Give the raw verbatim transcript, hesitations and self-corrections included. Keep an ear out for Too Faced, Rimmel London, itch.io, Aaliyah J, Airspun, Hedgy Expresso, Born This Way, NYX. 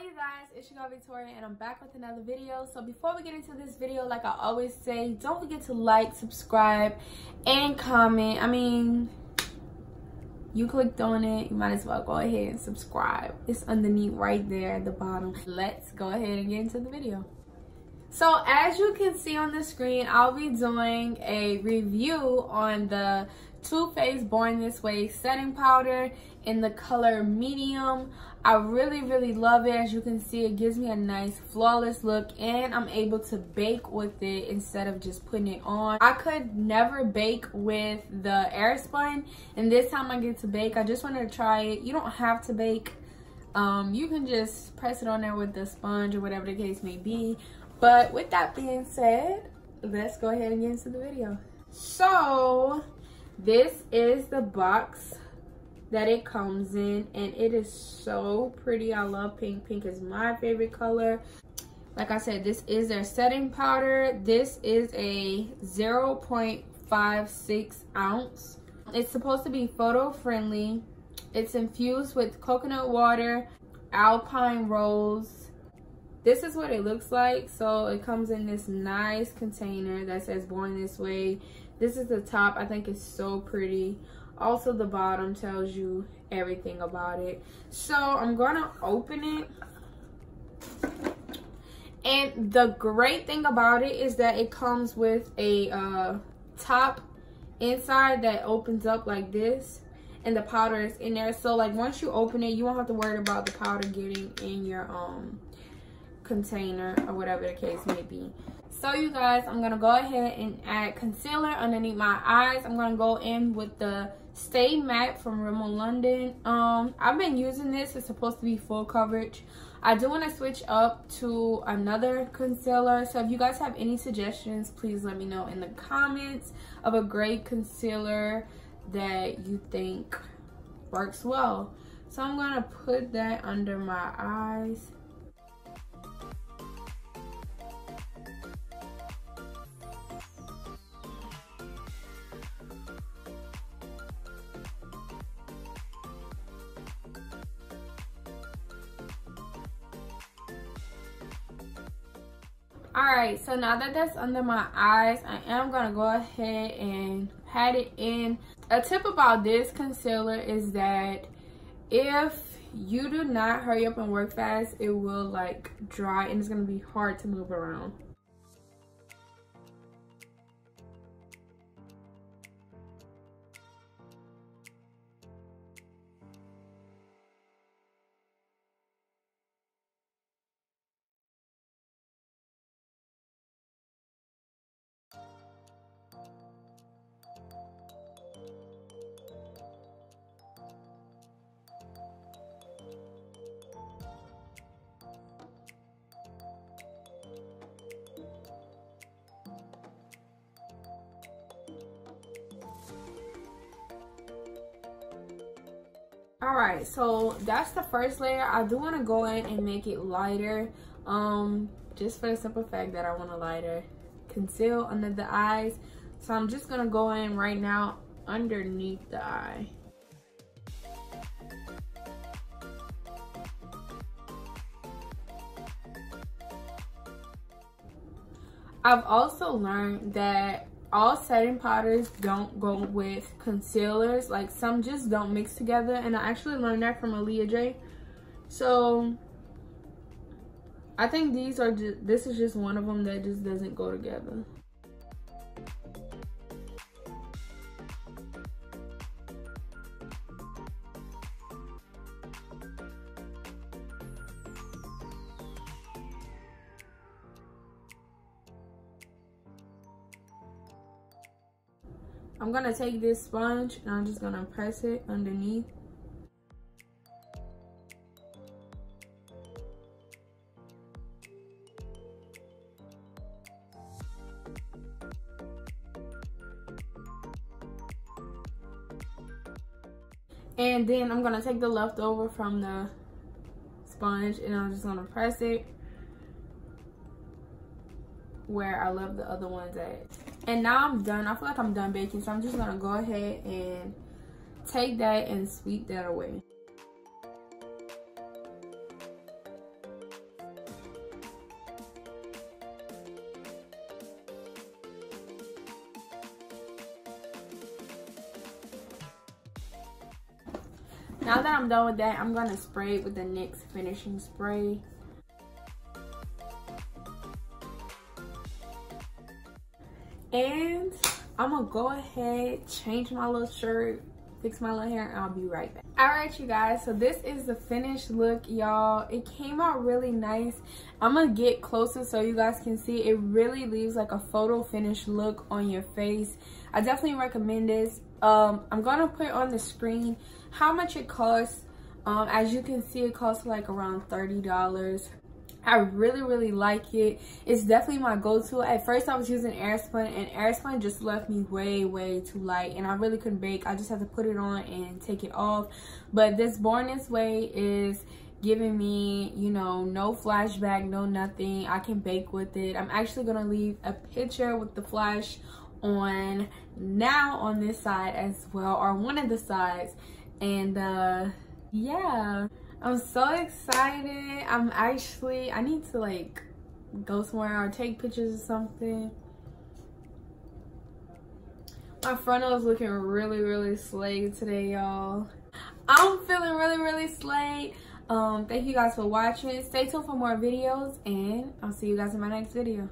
Hi you guys, it's your girl Victoria and I'm back with another video. So before we get into this video, like I always say, don't forget to like, subscribe, and comment. I mean, you clicked on it, you might as well go ahead and subscribe. It's underneath right there at the bottom. Let's go ahead and get into the video. So as you can see on the screen, I'll be doing a review on the Too Faced Born This Way setting powder in the color medium. I really really love it. As you can see, it gives me a nice flawless look and I'm able to bake with it instead of just putting it on. I could never bake with the Airspun and this time I get to bake. I just wanted to try it. You don't have to bake. Um, you can just press it on there with the sponge or whatever the case may be. But with that being said, let's go ahead and get into the video. So this is the box that it comes in and it is so pretty. I love pink. Pink is my favorite color. Like I said, this is their setting powder. This is a zero point five six ounce. It's supposed to be photo friendly. It's infused with coconut water, alpine rose. This is what it looks like. So it comes in this nice container that says Born This Way. This is the top. I think it's so pretty. Also, the bottom tells you everything about it. So I'm gonna open it. And the great thing about it is that it comes with a uh, top inside that opens up like this. And the powder is in there. So like once you open it, you won't have to worry about the powder getting in your um container or whatever the case may be. So you guys, I'm gonna go ahead and add concealer underneath my eyes. I'm gonna go in with the Stay Matte from Rimmel London. Um, I've been using this. It's supposed to be full coverage. I do want to switch up to another concealer. So if you guys have any suggestions, please let me know in the comments of a great concealer that you think works well. So I'm gonna put that under my eyes. Alright, so now that that's under my eyes, I am going to go ahead and pat it in. A tip about this concealer is that if you do not hurry up and work fast, it will like dry and it's going to be hard to move around. Alright, so that's the first layer. I do want to go in and make it lighter, um, just for the simple fact that I want to lighter conceal under the eyes. So I'm just going to go in right now underneath the eye. I've also learned that all setting powders don't go with concealers. Like some just don't mix together, and I actually learned that from Aaliyah J. So I think these are just, this is just one of them that just doesn't go together. I'm gonna take this sponge and I'm just gonna press it underneath. And then I'm gonna take the leftover from the sponge and I'm just gonna press it where I left the other ones at. And now I'm done. I feel like I'm done baking, so I'm just gonna go ahead and take that and sweep that away. Now that I'm done with that, I'm gonna spray it with the NYX finishing spray. And I'm gonna go ahead, change my little shirt, fix my little hair, and I'll be right back. All right, you guys, so this is the finished look, y'all. It came out really nice. I'm gonna get closer so you guys can see. It really leaves like a photo finish look on your face. I definitely recommend this. um I'm gonna put on the screen how much it costs. Um as you can see, it costs like around thirty dollars. I really really like it. It's definitely my go-to. At first I was using Airspun, and Airspun just left me way way too light, and I really couldn't bake. I just had to put it on and take it off. But this Born This Way is giving me, you know, no flashback, no nothing. I can bake with it. I'm actually gonna leave a picture with the flash on now on this side as well, or one of the sides. And uh yeah, I'm so excited. I'm actually, I need to like go somewhere or take pictures or something. My front end is looking really really slay today, y'all. I'm feeling really really slay. Um thank you guys for watching. Stay tuned for more videos, and I'll see you guys in my next video.